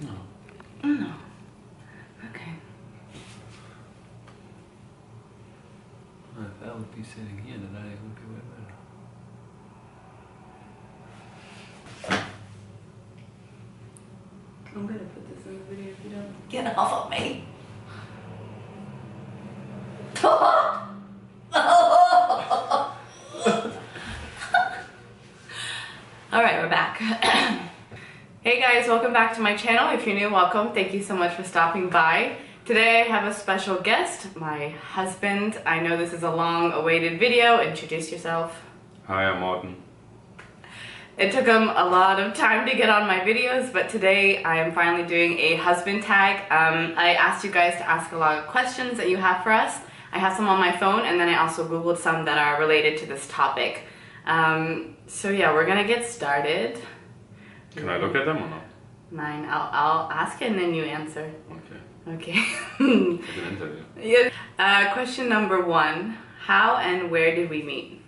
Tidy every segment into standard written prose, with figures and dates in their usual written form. No. Oh, no. Okay. Well, if I would be sitting here tonight, it would be way better. I'm gonna put this in the video if you don't. Get off of me! Alright, we're back. Hey guys, welcome back to my channel. If you're new, welcome. Thank you so much for stopping by. Today I have a special guest, my husband. I know this is a long-awaited video. Introduce yourself. Hi, I'm Morten. It took him a lot of time to get on my videos, but today I am finally doing a husband tag. I asked you guys to ask a lot of questions that you have for us. I have some on my phone, and then I also Googled some that are related to this topic. So yeah, we're gonna get started. Can I look at them or not? Mine, I'll ask it and then you answer. Okay. Okay. It's an interview. Yeah. Question number one, how and where did we meet?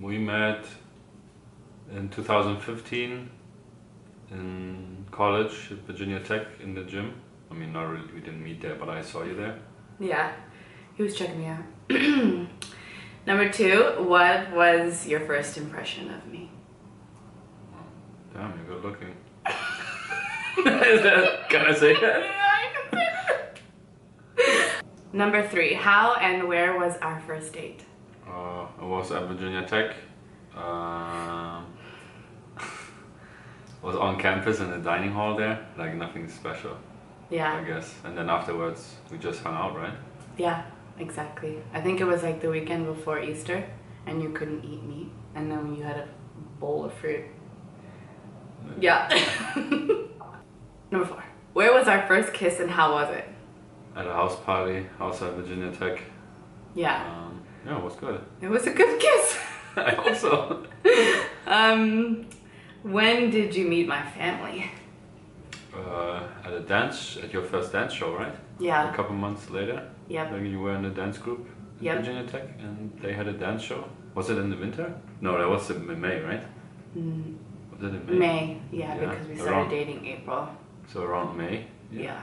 We met in 2015 in college at Virginia Tech in the gym. I mean, not really, we didn't meet there, but I saw you there. Yeah, he was checking me out. Number two, what was your first impression of me? Damn, you're good looking. Can I say that? Yeah, I can say that. Number three, how and where was our first date? It was at Virginia Tech. Was on campus in the dining hall there, like nothing special. Yeah. I guess. And then afterwards, we just hung out, right? Yeah. Exactly. I think it was like the weekend before Easter and you couldn't eat meat and then you had a bowl of fruit. Yeah. Number four. Where was our first kiss and how was it? At a house party outside Virginia Tech. Yeah. Yeah, it was good. It was a good kiss. I hope so. When did you meet my family? At a dance, at your first dance show, right? Yeah. A couple months later. Yep. Like you were in a dance group at Virginia Tech and they had a dance show. Was it in the winter? No, that was in May, right? Mm. Was it in May? May, yeah, because we started dating April. So around May? Yeah.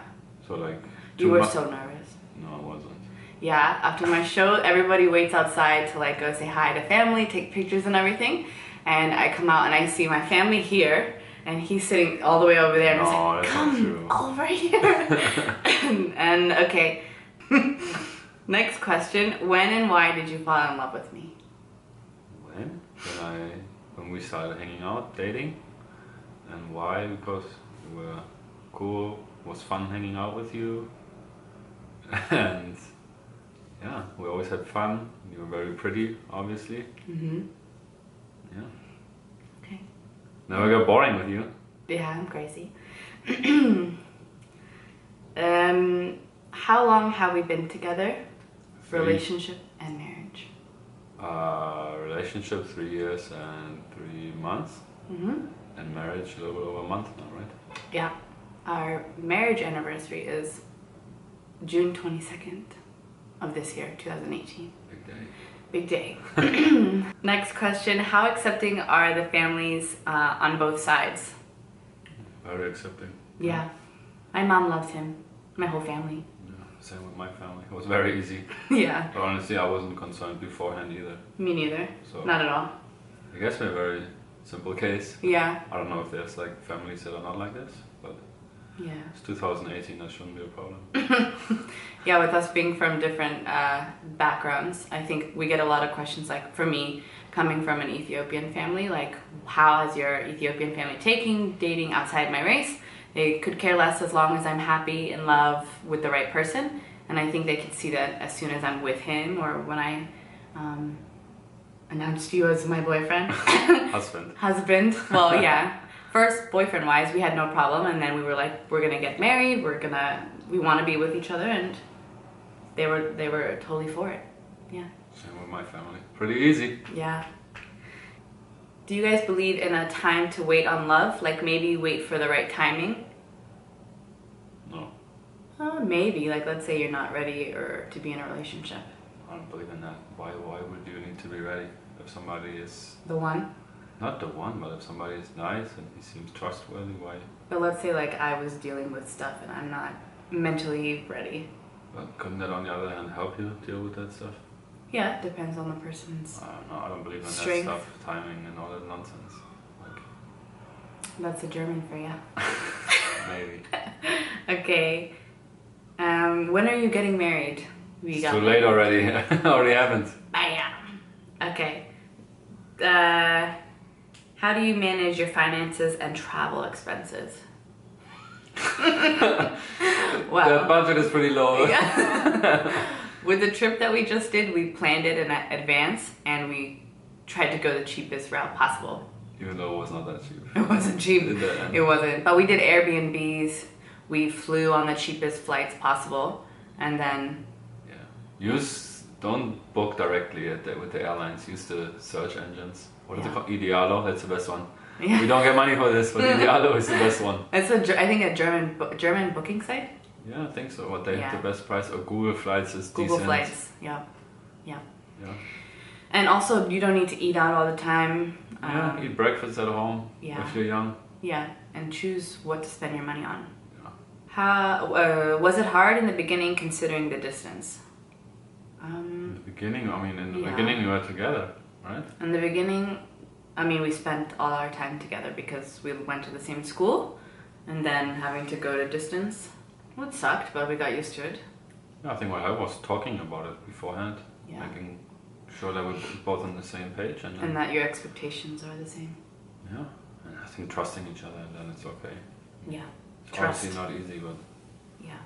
So like... You were so nervous. No, I wasn't. Yeah, after my show, everybody waits outside to like go say hi to family, take pictures and everything. And I come out and I see my family here. And he's sitting all the way over there and he's like, come over here. And okay, next question. When and why did you fall in love with me? When? When we started hanging out, dating. And why? Because we were cool, was fun hanging out with you. And yeah, we always had fun. You were very pretty, obviously. Mm-hmm. Yeah. Now I got boring with you. Yeah, I'm crazy. How long have we been together? 3. Relationship and marriage. Relationship 3 years and 3 months. Mm-hmm. And marriage a little over a month now, right? Yeah. Our marriage anniversary is June 22nd of this year, 2018. Big day. Big day. Next question, how accepting are the families on both sides? Very accepting. Yeah. My mom loves him. My whole family. Yeah, same with my family. It was very easy. Yeah. But honestly, I wasn't concerned beforehand either. Me neither. So, not at all. I guess we're a very simple case. Yeah. I don't know if there's like families that are not like this, but yeah. It's 2018, that shouldn't be a problem. Yeah, with us being from different backgrounds, I think we get a lot of questions, like for me, coming from an Ethiopian family, like how is your Ethiopian family taking dating outside my race? They could care less as long as I'm happy, in love with the right person. And I think they could see that as soon as I'm with him or when I announced you as my boyfriend. Husband. Husband, well, yeah. First, boyfriend-wise, we had no problem, and then we were like, we're gonna get married, we want to be with each other, and they were totally for it. Yeah. Same with my family. Pretty easy. Yeah. Do you guys believe in a time to wait on love? Like maybe wait for the right timing? No. Maybe. Like let's say you're not ready or to be in a relationship. I don't believe in that. Why would you need to be ready if somebody is... the one? not the one, but if somebody is nice and he seems trustworthy, why? But let's say like I was dealing with stuff and I'm not mentally ready. But couldn't that on the other hand help you deal with that stuff? Yeah, it depends on the person's I don't believe in strength. That stuff, timing and all that nonsense. Like, that's a German for you. Maybe. Okay. When are you getting married? It's too late already. Already happened. Bam. Okay. How do you manage your finances and travel expenses? Wow. The budget is pretty low. Yeah. With the trip that we just did, we planned it in advance and we tried to go the cheapest route possible. Even though it was not that cheap. It wasn't cheap. It wasn't. But we did Airbnbs. We flew on the cheapest flights possible, and then. Yeah. Don't book directly with the airlines. Use the search engines. What is it called? Idealo. That's the best one. Yeah. We don't get money for this, but Idealo is the best one. It's I think a German booking site. Yeah, I think so. What they have the best price. Or Google Flights is decent. Google Flights. Yeah. Yeah. Yeah. And also, you don't need to eat out all the time. Yeah. Eat breakfast at home. Yeah. If you're young. Yeah, and choose what to spend your money on. Yeah. How was it hard in the beginning, considering the distance? In the beginning, I mean, in the beginning we were together, right? In the beginning, I mean, we spent all our time together because we went to the same school, and then having to go to distance, well, it sucked, but we got used to it. Yeah, I think what I was talking about it beforehand, making sure that we're both on the same page, and that your expectations are the same. Yeah, and I think trusting each other, and then it's okay. Yeah, trust. Obviously not easy, but yeah.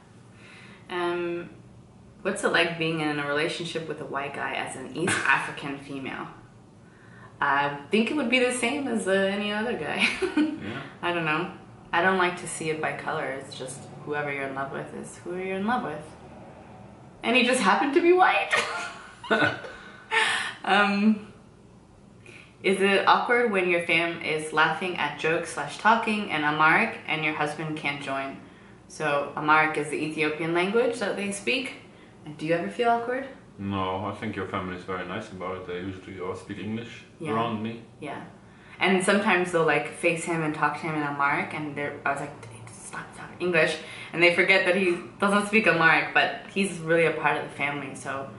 What's it like being in a relationship with a white guy as an East African female? I think it would be the same as any other guy. Yeah. I don't know. I don't like to see it by color. It's just whoever you're in love with is who you're in love with. And he just happened to be white. Is it awkward when your fam is laughing at jokes / talking in Amharic and your husband can't join? So Amharic is the Ethiopian language that they speak. Do you ever feel awkward? No, I think your family is very nice about it. They usually all speak English around me. Yeah. And sometimes they'll like face him and talk to him in Amharic, and I was like, stop talking English. And they forget that he doesn't speak Amharic, but he's really a part of the family, so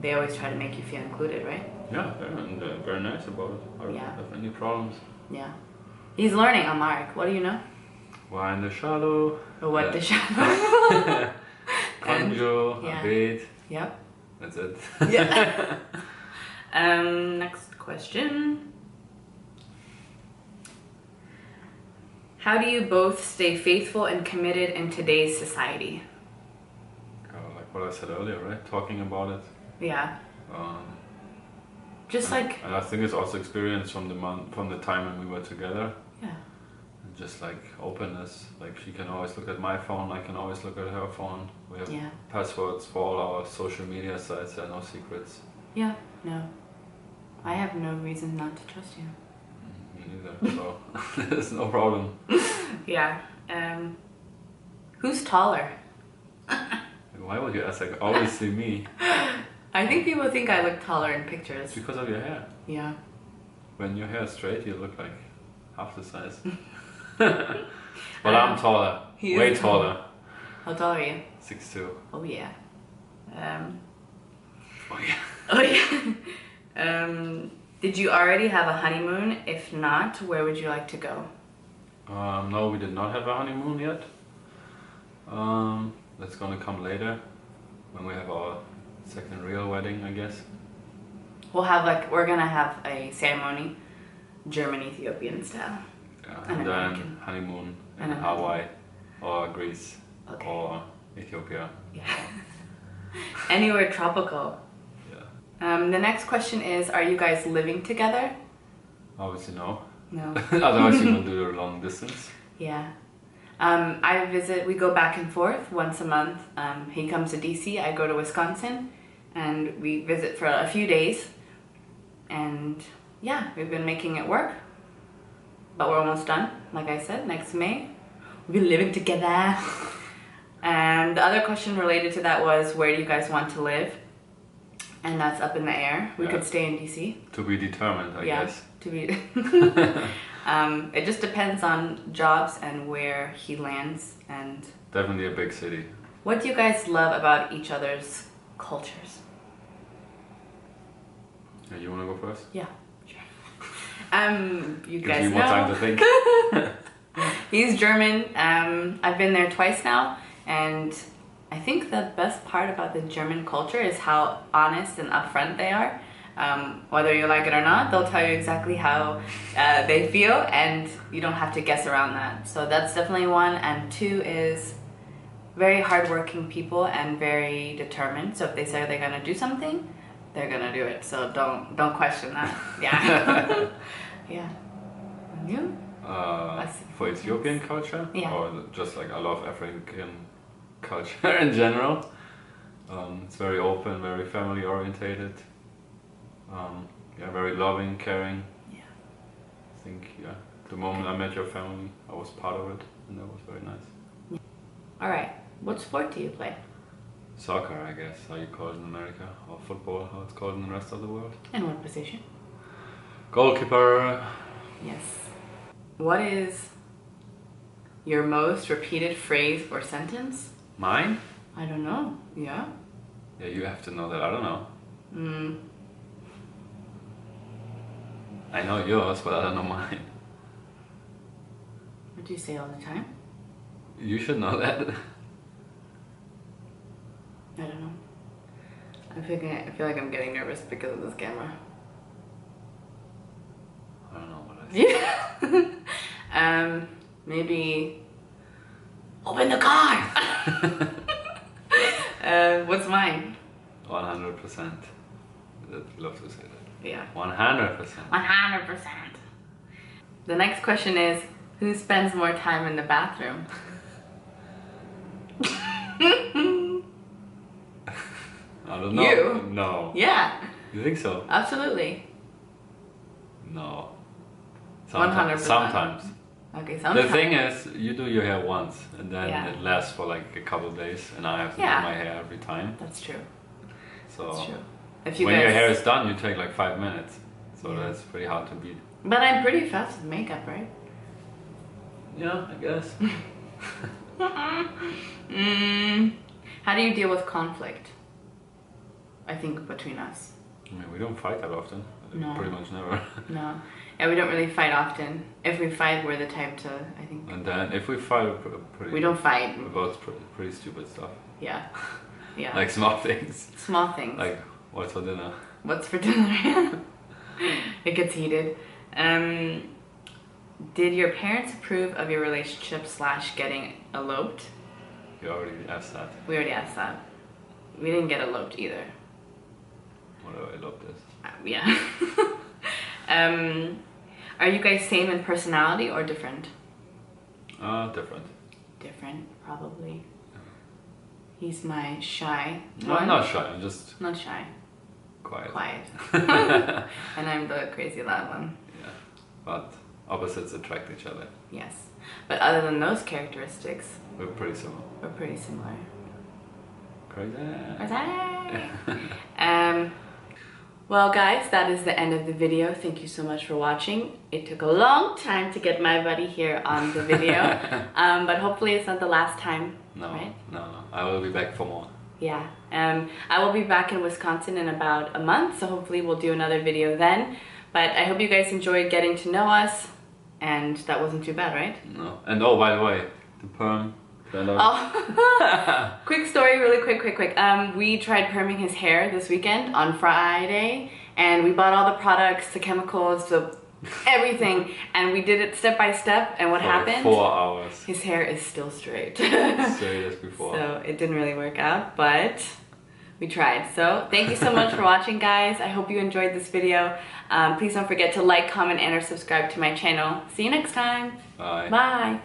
they always try to make you feel included, right? Yeah, and they're very nice about it. I don't have any problems. Yeah. He's learning Amharic. What do you know? Why in the shallow? What the shallow? Konjo, abed. Yep. That's it. Yeah. Next question. How do you both stay faithful and committed in today's society? Like what I said earlier, right? Talking about it. Yeah. And I think it's also experience from the time when we were together. Yeah. Just like openness, like she can always look at my phone, I can always look at her phone. We have passwords for all our social media sites, there are no secrets. Yeah, no. I have no reason not to trust you. Me neither, so there's no problem. Yeah. Who's taller? Why would you ask? Like, obviously me. I think people think I look taller in pictures. It's because of your hair. Yeah. When your hair is straight, you look like half the size. But I'm taller. Way taller. How tall are you? 6'2". Oh yeah. Oh yeah. Oh yeah. Did you already have a honeymoon? If not, where would you like to go? No, we did not have a honeymoon yet. That's gonna come later when we have our second real wedding, I guess. We're gonna have a ceremony, German Ethiopian style. And then honeymoon in Hawaii or Greece or Ethiopia. Yeah. Anywhere tropical. Yeah. The next question is, are you guys living together? Obviously no. No. Otherwise you don't do a long distance. Yeah. We go back and forth once a month. He comes to DC, I go to Wisconsin, and we visit for a few days. And yeah, we've been making it work. But we're almost done, like I said, next May. We'll be living together. And the other question related to that was, where do you guys want to live? And that's up in the air. We could stay in DC. To be determined, I guess. to be. It just depends on jobs and where he lands, and definitely a big city. What do you guys love about each other's cultures? You want to go first? Yeah, sure. You guys know. Give me more time to think. He's German. I've been there twice now, and I think the best part about the German culture is how honest and upfront they are. Whether you like it or not, they'll tell you exactly how they feel, and you don't have to guess around that. So that's definitely one. And two is very hardworking people and very determined. So if they say they're gonna do something, they're gonna do it. So don't question that. Yeah. Yeah. And you? For Ethiopian culture? Yeah. Or just like I love African culture in general. It's very open, very family oriented. Yeah, very loving, caring. Yeah. I think, yeah, the moment I met your family, I was part of it, and that was very nice. Yeah. Alright, what sport do you play? Soccer, I guess, how you call it in America, or football, how it's called in the rest of the world. And what position? Goalkeeper. Yes. What is your most repeated phrase or sentence? Mine? I don't know, yeah. Yeah, you have to know that, I don't know. I know yours, but I don't know mine. What do you say all the time? You should know that. I don't know. I feel like I'm getting nervous because of this camera. I don't know what I say. Yeah. Maybe... Open the car! What's mine? 100%. I'd love to say that. Yeah. 100%. 100%. The next question is, who spends more time in the bathroom? I don't know. You? No. Yeah. You think so? Absolutely. No. Sometimes. 100%. Sometimes. Okay, sometimes. The thing is, you do your hair once, and then it lasts for like a couple of days, and I have to do my hair every time. That's true. So. That's true. If you your hair is done, you take like 5 minutes, so that's pretty hard to beat. But I'm pretty fast with makeup, right? Yeah, I guess. How do you deal with conflict? I think between us. I mean, we don't fight that often. No. Pretty much never. No. Yeah, we don't really fight often. If we fight, we're the type to, I think... And then if we fight, we're pretty... We don't fight. We're both pretty stupid stuff. Yeah. Yeah. Like small things. Small things. Like... What's for dinner? What's for dinner? It gets heated. Did your parents approve of your relationship / getting eloped? You already asked that. We already asked that. We didn't get eloped either. Whatever eloped is. Yeah. Are you guys same in personality or different? Different. Different, probably. He's my shy. No, I'm not shy. I'm just... Not shy. Quiet. Quiet. And I'm the crazy loud one. Yeah. But opposites attract each other. Yes. But other than those characteristics... We're pretty similar. We're pretty similar. Crazy. Crazy. Well guys, that is the end of the video. Thank you so much for watching. It took a long time to get my buddy here on the video. But hopefully it's not the last time. No, right? No, I will be back for more. Yeah, I will be back in Wisconsin in about a month, so hopefully we'll do another video then. But I hope you guys enjoyed getting to know us, and that wasn't too bad, right? No, and oh, by the way, the perm. Oh. Quick story, really quick. We tried perming his hair this weekend on Friday, and we bought all the products, the chemicals, the everything, and we did it step by step, and what happened? 4 hours. His hair is still straight. Straight as before. So it didn't really work out, but we tried. So thank you so much for watching, guys. I hope you enjoyed this video. Please don't forget to like, comment, and or subscribe to my channel. See you next time. Bye. Bye.